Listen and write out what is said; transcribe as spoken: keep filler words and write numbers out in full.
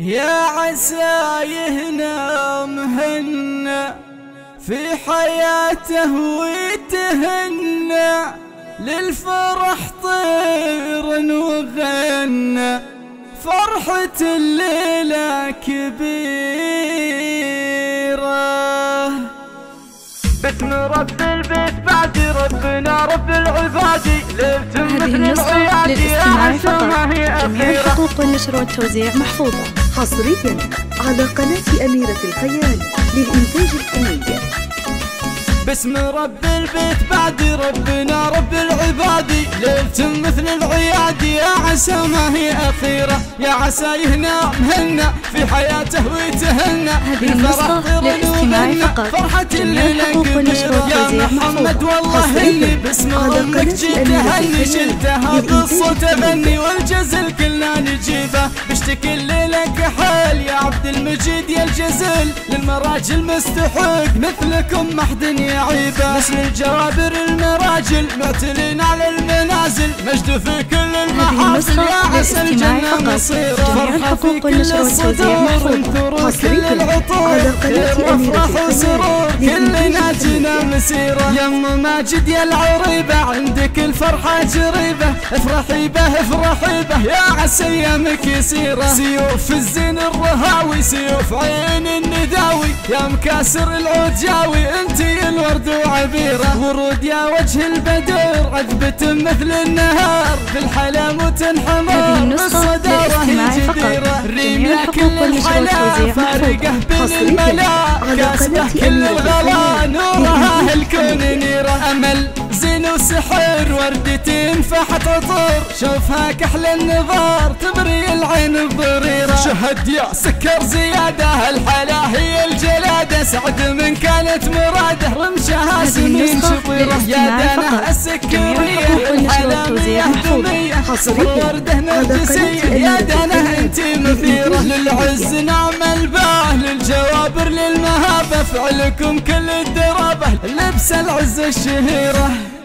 يا عسى يهنا مهنا في حياته ويتهنى، للفرح طير وغنى، فرحة الليلة كبيرة. باسم رب البيت بعد ربنا رب العباد، ليلة مثل العياد يا عسى ما هي أخيرة. الحقوق والنشر والتوزيع محفوظة حصريا على قناة أميرة الخيال للإنتاج الفني. باسم رب البيت بعد ربنا رب العباد، ليلة مثل العياد يا عسى ما هي أخيرة. يا عسى يهنا مهنا في حياته ويتهنى، الفرح طير وغنى، فرحة الليلة كبيرة. يا محمد والله إني باسم أمك جيت أهني، شلتها قصة تبني والجزل كلنا نجيبه. بشتكي لك حال يا عبد المجيد يا الجزل، للمراجل مستحق مثلكم ما حد يعيبه. نسل الجرابر المراجل معتلين على المنازل، مجد في كل المحافل يا عسى الجنة مصيره. فرحة في كل الصدور انثروا كل العطور، وافرح وسرور كلنا جنا مسيره. يا ام ماجد يا العريبه عندك الفرحه جريبه، افرحي به افرحي به يا عسى ايامك يسيره. سيوف الزين الرهاوي سيوف عين النداوي، يا مكاسر العود جاوي انتي الورد وعبيره. ورود يا وجه البدر عذبة مثل النهار، بالحلا متنحمر بالصداره الجديره. ريمنا كل الحلا فارقه بين الملا، كاسبه كل الغلا نورها هالكون نيره. امل زين وسحر وردتي انفحت عطر، شوفها كحل النظار تبري العين الضريره. شهد يا سكر زياده هالحلا هي الجلاده، سعد من كانت مراده رمشها سنين شطيره. يا دانه السكريه الحلاميه الدميه، صبر ورده نرجسيه يا دانه انتي مثيره. للعز نعم الباه للجوابر للمهابه، فعلكم كل الدرابه لبس العز الشهيره.